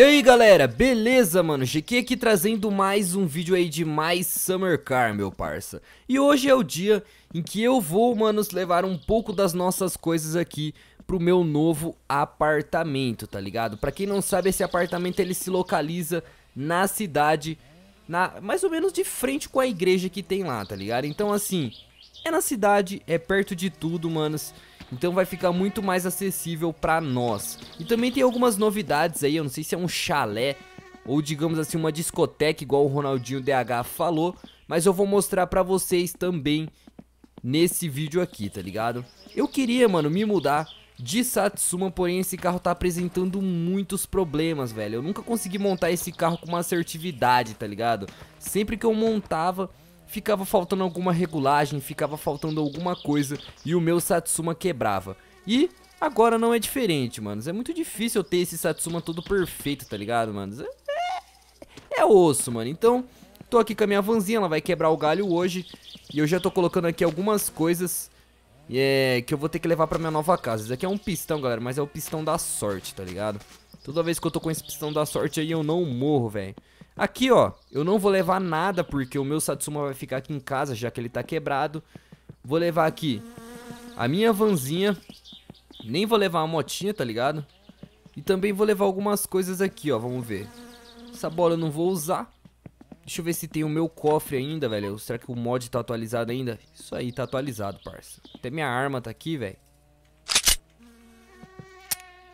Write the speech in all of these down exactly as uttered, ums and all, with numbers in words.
E aí galera, beleza mano? G Q aqui trazendo mais um vídeo aí de My Summer Car, meu parça. E hoje é o dia em que eu vou, manos, levar um pouco das nossas coisas aqui pro meu novo apartamento, tá ligado? Pra quem não sabe, esse apartamento ele se localiza na cidade, na, mais ou menos de frente com a igreja que tem lá, tá ligado? Então assim, é na cidade, é perto de tudo, manos. Então vai ficar muito mais acessível pra nós. E também tem algumas novidades aí, eu não sei se é um chalé ou digamos assim uma discoteca igual o Ronaldinho D H falou, mas eu vou mostrar pra vocês também nesse vídeo aqui, tá ligado? Eu queria, mano, me mudar de Satsuma, porém esse carro tá apresentando muitos problemas, velho. Eu nunca consegui montar esse carro com uma assertividade, tá ligado? Sempre que eu montava, ficava faltando alguma regulagem, ficava faltando alguma coisa e o meu Satsuma quebrava. E agora não é diferente, mano. É muito difícil eu ter esse Satsuma todo perfeito, tá ligado, mano? É, é osso, mano. Então, tô aqui com a minha vanzinha, ela vai quebrar o galho hoje. E eu já tô colocando aqui algumas coisas é, que eu vou ter que levar pra minha nova casa. Isso aqui é um pistão, galera, mas é o pistão da sorte, tá ligado? Toda vez que eu tô com esse pistão da sorte aí, eu não morro, velho. Aqui, ó, eu não vou levar nada porque o meu Satsuma vai ficar aqui em casa, já que ele tá quebrado. Vou levar aqui a minha vanzinha. Nem vou levar a motinha, tá ligado? E também vou levar algumas coisas aqui, ó, vamos ver. Essa bola eu não vou usar. Deixa eu ver se tem o meu cofre ainda, velho. Será que o mod tá atualizado ainda? Isso aí, tá atualizado, parça. Até minha arma tá aqui, velho.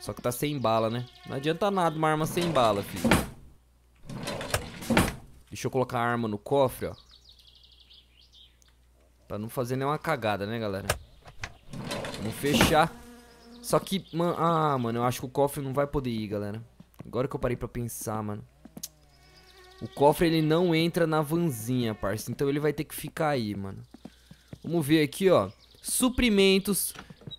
Só que tá sem bala, né? Não adianta nada uma arma sem bala, filho. Deixa eu colocar a arma no cofre, ó. Pra não fazer nenhuma cagada, né, galera? Vamos fechar. Só que, man... ah, mano, eu acho que o cofre não vai poder ir, galera. Agora que eu parei pra pensar, mano. O cofre, ele não entra na vanzinha, parça. Então ele vai ter que ficar aí, mano. Vamos ver aqui, ó. Suprimentos.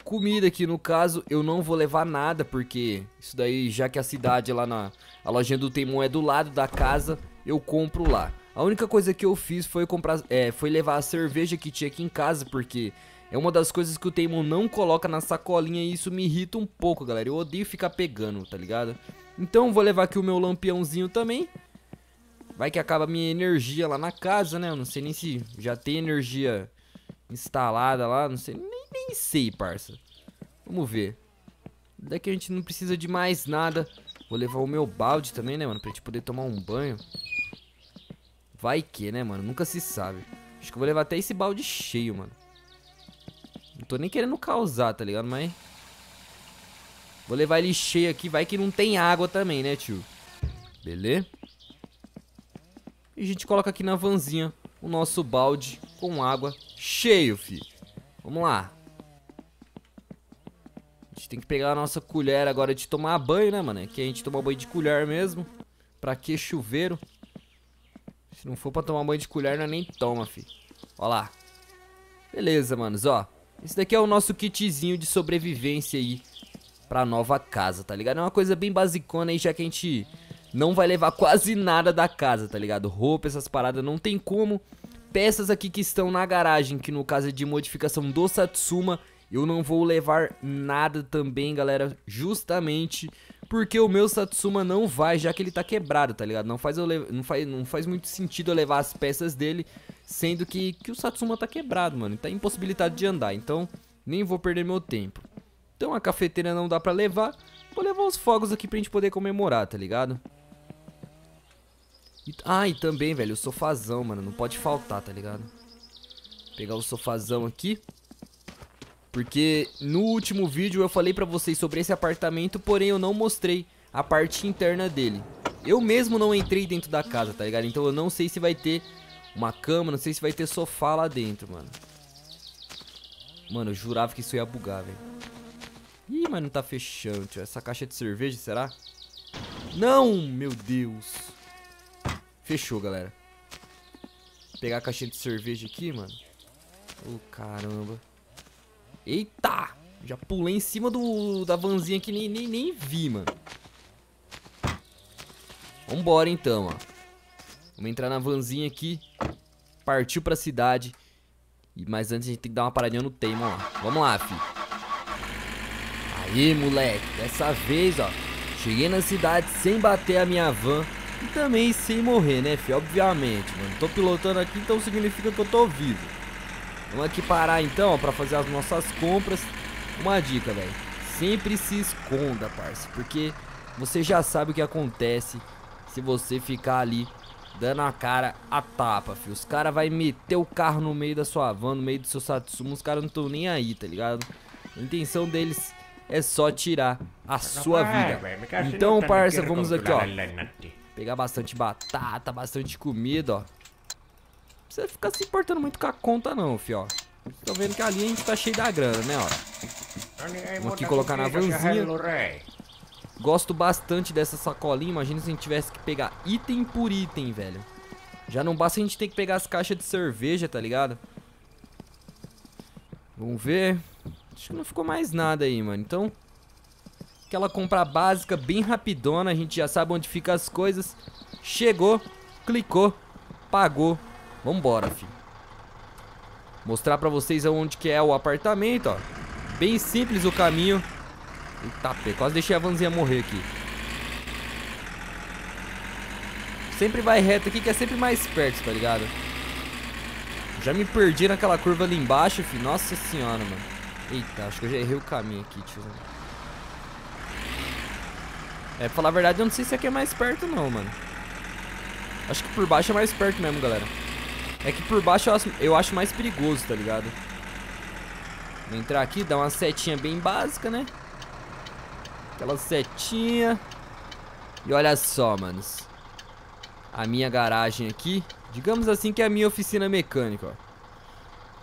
Comida aqui, no caso, eu não vou levar nada, porque isso daí, já que a cidade lá na... A lojinha do Teimão é do lado da casa... Eu compro lá. A única coisa que eu fiz foi comprar, é, foi levar a cerveja que tinha aqui em casa, porque é uma das coisas que o Teimão não coloca na sacolinha e isso me irrita um pouco, galera. Eu odeio ficar pegando, tá ligado? Então vou levar aqui o meu lampiãozinho também. Vai que acaba a minha energia lá na casa, né? Eu não sei nem se já tem energia instalada lá, não sei, nem, nem sei, parça. Vamos ver. Daqui a gente não precisa de mais nada. Vou levar o meu balde também, né, mano? Pra gente poder tomar um banho. Vai que, né, mano? Nunca se sabe. Acho que eu vou levar até esse balde cheio, mano. Não tô nem querendo causar, tá ligado? Mas... vou levar ele cheio aqui. Vai que não tem água também, né, tio? Beleza? E a gente coloca aqui na vanzinha o nosso balde com água cheio, fi. Vamos lá. A gente tem que pegar a nossa colher agora de tomar banho, né, mano? Que a gente toma banho de colher mesmo. Pra que chuveiro? Se não for pra tomar banho de colher, não é nem toma, fi. Ó lá. Beleza, manos, ó. Esse daqui é o nosso kitzinho de sobrevivência aí pra nova casa, tá ligado? É uma coisa bem basicona aí, já que a gente não vai levar quase nada da casa, tá ligado? Roupa, essas paradas, não tem como. Peças aqui que estão na garagem, que no caso é de modificação do Satsuma, eu não vou levar nada também, galera, justamente... porque o meu Satsuma não vai, já que ele tá quebrado, tá ligado? Não faz, eu le... não faz, não faz muito sentido eu levar as peças dele, sendo que, que o Satsuma tá quebrado, mano. Tá impossibilitado de andar, então nem vou perder meu tempo. Então a cafeteira não dá pra levar. Vou levar os fogos aqui pra gente poder comemorar, tá ligado? E... ah, e também, velho, o sofazão, mano. Não pode faltar, tá ligado? Vou pegar o sofazão aqui. Porque no último vídeo eu falei pra vocês sobre esse apartamento, porém eu não mostrei a parte interna dele. Eu mesmo não entrei dentro da casa, tá ligado? Então eu não sei se vai ter uma cama, não sei se vai ter sofá lá dentro, mano. Mano, eu jurava que isso ia bugar, velho. Ih, mas não tá fechando, tio. Essa caixa de cerveja, será? Não, meu Deus. Fechou, galera. Vou pegar a caixinha de cerveja aqui, mano. Ô, caramba. Eita! Já pulei em cima do, da vanzinha que nem, nem, nem vi, mano. Vambora, então, ó. Vamos entrar na vanzinha aqui. Partiu pra cidade. Mas antes a gente tem que dar uma paradinha no Teimão, ó. Vamos lá, fi. Aí, moleque. Dessa vez, ó. Cheguei na cidade sem bater a minha van e também sem morrer, né, fi? Obviamente, mano. Tô pilotando aqui, então significa que eu tô vivo. Vamos aqui parar, então, ó, pra fazer as nossas compras. Uma dica, velho. Sempre se esconda, parça, porque você já sabe o que acontece se você ficar ali dando a cara a tapa, filho. Os caras vão meter o carro no meio da sua van, no meio do seu Satsuma. Os caras não estão nem aí, tá ligado? A intenção deles é só tirar a sua vida. Então, parça, vamos aqui, ó. Pegar bastante batata, bastante comida, ó. Não precisa ficar se importando muito com a conta, não, filho, ó. Tô vendo que ali a gente tá cheio da grana, né, ó. Vamos aqui colocar na vanzinha. Gosto bastante dessa sacolinha. Imagina se a gente tivesse que pegar item por item, velho. Já não basta a gente ter que pegar as caixas de cerveja, tá ligado? Vamos ver. Acho que não ficou mais nada aí, mano. Então, aquela compra básica bem rapidona. A gente já sabe onde fica as coisas. Chegou, clicou, pagou. Vambora, filho. Mostrar pra vocês onde que é o apartamento, ó. Bem simples o caminho. Eita, pê, quase deixei a vanzinha morrer aqui. Sempre vai reto aqui, que é sempre mais perto, tá ligado? Já me perdi naquela curva ali embaixo, filho. Nossa senhora, mano. Eita, acho que eu já errei o caminho aqui, tio. É, pra falar a verdade, eu não sei se aqui é mais perto não, mano. Acho que por baixo é mais perto mesmo, galera. É que por baixo eu acho, eu acho mais perigoso, tá ligado? Vou entrar aqui, dar uma setinha bem básica, né? Aquela setinha. E olha só, manos. A minha garagem aqui. Digamos assim que é a minha oficina mecânica, ó.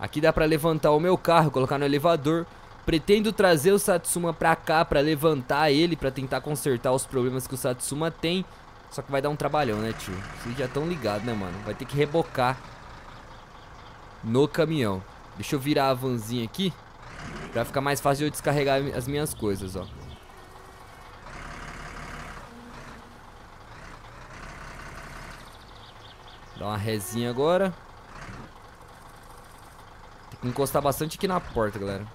Aqui dá pra levantar o meu carro, colocar no elevador. Pretendo trazer o Satsuma pra cá pra levantar ele, pra tentar consertar os problemas que o Satsuma tem. Só que vai dar um trabalhão, né, tio? Vocês já estão ligados, né, mano? Vai ter que rebocar no caminhão. Deixa eu virar a vanzinha aqui pra ficar mais fácil de eu descarregar as minhas coisas, ó. Dá uma resinha agora. Tem que encostar bastante aqui na porta, galera.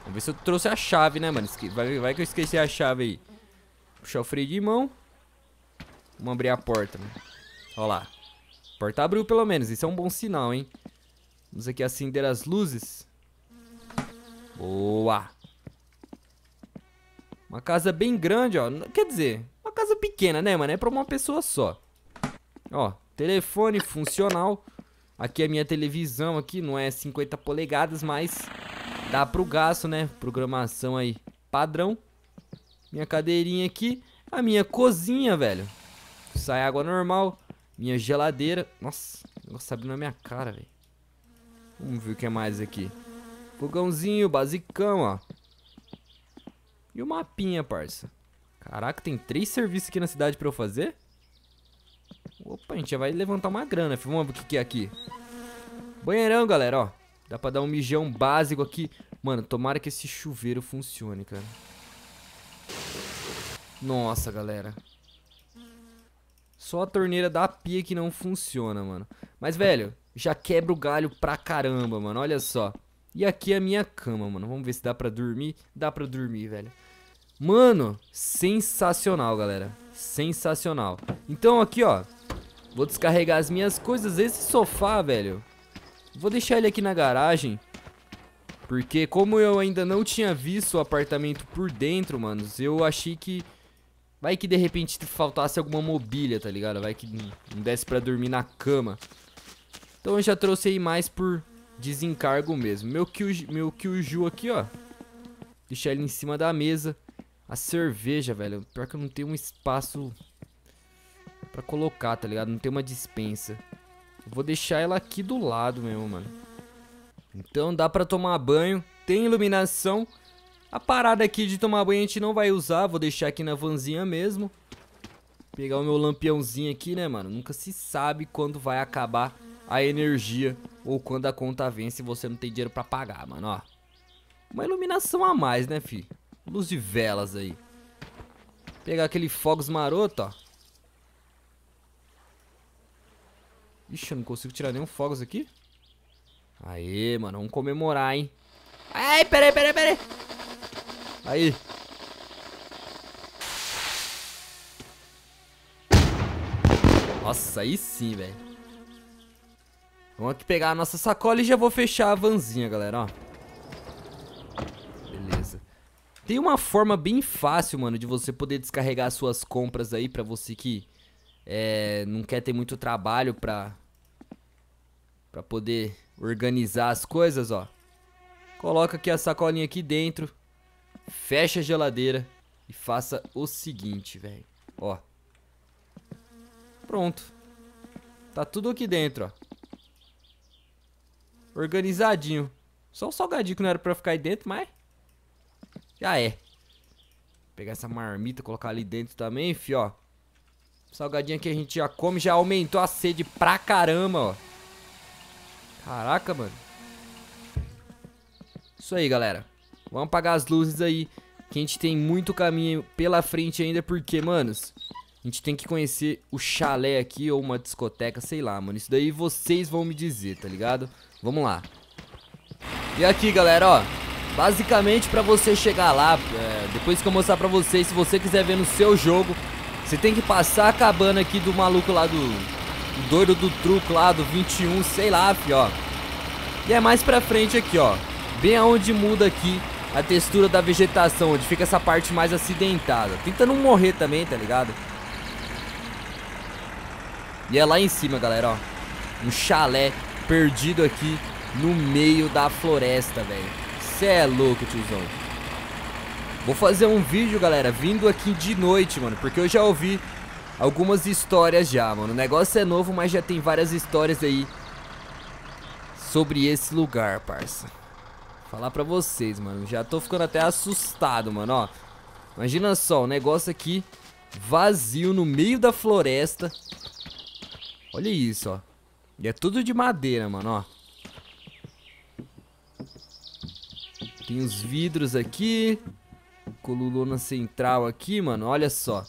Vamos ver se eu trouxe a chave, né, mano? Vai, vai que eu esqueci a chave aí. Puxar o freio de mão. Vamos abrir a porta, mano. Olha lá. A porta abriu pelo menos. Isso é um bom sinal, hein? Vamos aqui acender as luzes. Boa! Uma casa bem grande, ó. Quer dizer, uma casa pequena, né, mano? É pra uma pessoa só. Ó, telefone funcional. Aqui a minha televisão aqui. Não é cinquenta polegadas, mas dá pro gasto, né? Programação aí padrão. Minha cadeirinha aqui. A minha cozinha, velho. Sai água normal. Minha geladeira. Nossa, o negócio abriu na minha cara, velho. Vamos ver o que é mais aqui. Fogãozinho, basicão, ó. E o mapinha, parça. Caraca, tem três serviços aqui na cidade pra eu fazer? Opa, a gente já vai levantar uma grana. Filho. Vamos ver o que é aqui. Banheirão, galera, ó. Dá pra dar um mijão básico aqui. Mano, tomara que esse chuveiro funcione, cara. Nossa, galera. Só a torneira da pia que não funciona, mano. Mas, velho, já quebra o galho pra caramba, mano. Olha só. E aqui é a minha cama, mano. Vamos ver se dá pra dormir. Dá pra dormir, velho. Mano, sensacional, galera. Sensacional. Então aqui, ó. Vou descarregar as minhas coisas. Esse sofá, velho. Vou deixar ele aqui na garagem. Porque como eu ainda não tinha visto o apartamento por dentro, mano, eu achei que... vai que de repente faltasse alguma mobília, tá ligado? Vai que não desse pra dormir na cama. Então eu já trouxe aí mais por... desencargo mesmo. Meu Kyuju, meu Kyuju aqui, ó. Deixar ele em cima da mesa. A cerveja, velho. Pior que eu não tenho um espaço pra colocar, tá ligado? Não tem uma dispensa. Eu vou deixar ela aqui do lado mesmo, mano. Então dá pra tomar banho. Tem iluminação. A parada aqui de tomar banho a gente não vai usar. Vou deixar aqui na vanzinha mesmo. Pegar o meu lampiãozinho aqui, né, mano? Nunca se sabe quando vai acabar a energia ou quando a conta vence e você não tem dinheiro pra pagar, mano, ó. Uma iluminação a mais, né, fi? Luz de velas aí. Pegar aquele fogos maroto, ó. Ixi, eu não consigo tirar nenhum fogos aqui. Aê, mano, vamos comemorar, hein? Ai, peraí, peraí, peraí. Aí. Nossa, aí sim, velho. Vamos aqui pegar a nossa sacola e já vou fechar a vanzinha, galera, ó. Beleza. Tem uma forma bem fácil, mano, de você poder descarregar suas compras aí pra você que é, não quer ter muito trabalho pra, pra poder organizar as coisas, ó. Coloca aqui a sacolinha aqui dentro, fecha a geladeira e faça o seguinte, velho, ó. Pronto. Tá tudo aqui dentro, ó. Organizadinho. Só o salgadinho que não era pra ficar aí dentro, mas já é. Vou pegar essa marmita, colocar ali dentro também, fi, ó. Salgadinho que a gente já come, já aumentou a sede pra caramba, ó. Caraca, mano. Isso aí, galera. Vamos apagar as luzes aí, que a gente tem muito caminho pela frente ainda, porque, manos, a gente tem que conhecer o chalé aqui ou uma discoteca, sei lá, mano. Isso daí vocês vão me dizer, tá ligado? Vamos lá. E aqui, galera, ó. Basicamente, pra você chegar lá, é, depois que eu mostrar pra vocês, se você quiser ver no seu jogo, você tem que passar a cabana aqui do maluco lá do... do doido do truco lá, do vinte e um, sei lá, fi, ó. E é mais pra frente aqui, ó. Bem aonde muda aqui a textura da vegetação, onde fica essa parte mais acidentada. Tenta não morrer também, tá ligado? E é lá em cima, galera, ó. Um chalé perdido aqui no meio da floresta, velho. Cê é louco, tiozão. Vou fazer um vídeo, galera, vindo aqui de noite, mano. Porque eu já ouvi algumas histórias já, mano. O negócio é novo, mas já tem várias histórias aí sobre esse lugar, parça. Falar pra vocês, mano. Já tô ficando até assustado, mano, ó. Imagina só, o negócio aqui vazio no meio da floresta. Olha isso, ó. E é tudo de madeira, mano, ó. Tem os vidros aqui. Coluna central aqui, mano. Olha só.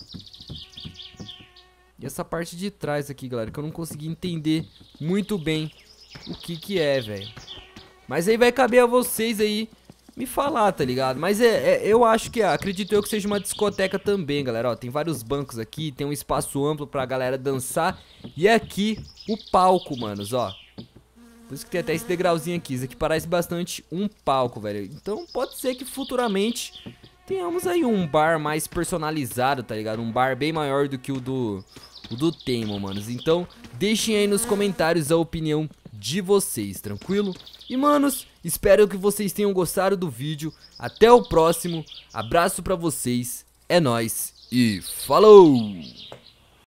E essa parte de trás aqui, galera, que eu não consegui entender muito bem o que que é, velho. Mas aí vai caber a vocês aí me falar, tá ligado? Mas é, é, eu acho que, é, acredito eu que seja uma discoteca também, galera, ó. Tem vários bancos aqui, tem um espaço amplo pra galera dançar. E aqui, o palco, manos, ó. Por isso que tem até esse degrauzinho aqui. Isso aqui parece bastante um palco, velho. Então pode ser que futuramente tenhamos aí um bar mais personalizado, tá ligado? Um bar bem maior do que o do, o do Teimão, manos. Então deixem aí nos comentários a opinião de vocês, tranquilo? E, manos, espero que vocês tenham gostado do vídeo. Até o próximo. Abraço pra vocês. É nóis. E falou!